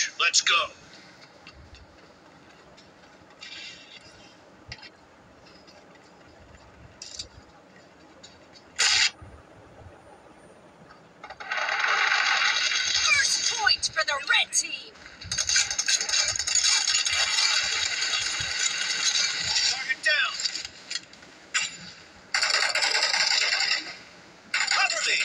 Flash, let's go. First point for the red team. Target down. Properly.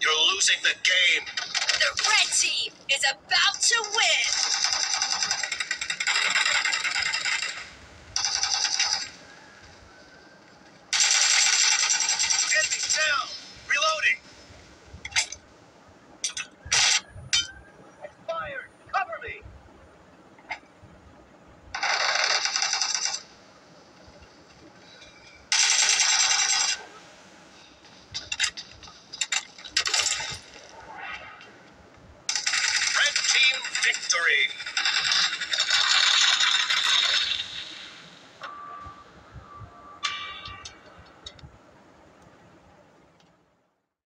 You're losing the game. The red team is about to win.